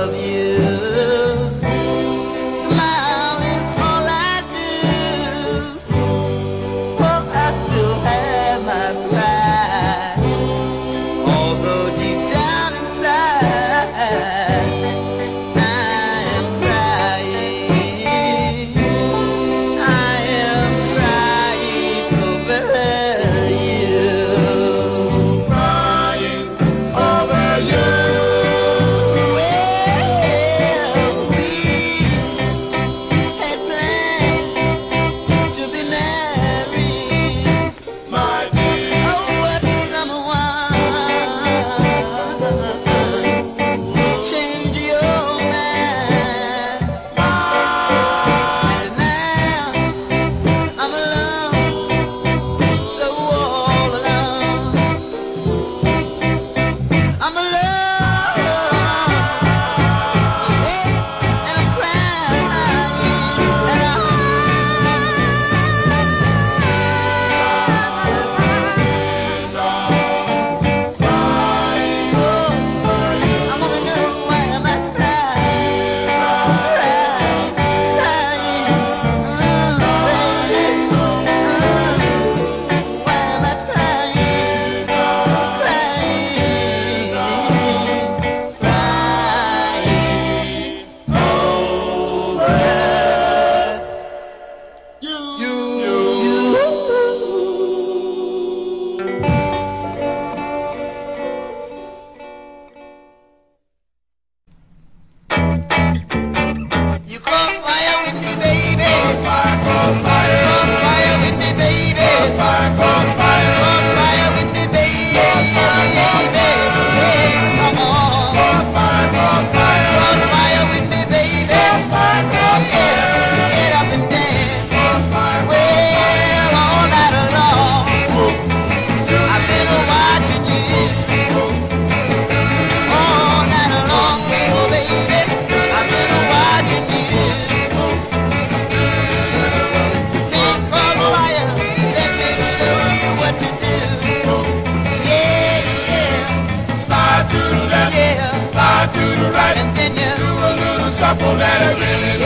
That I really